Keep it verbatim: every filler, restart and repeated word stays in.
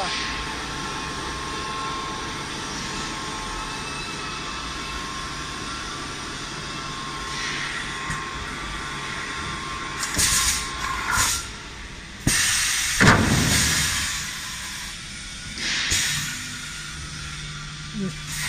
Come on. Yes.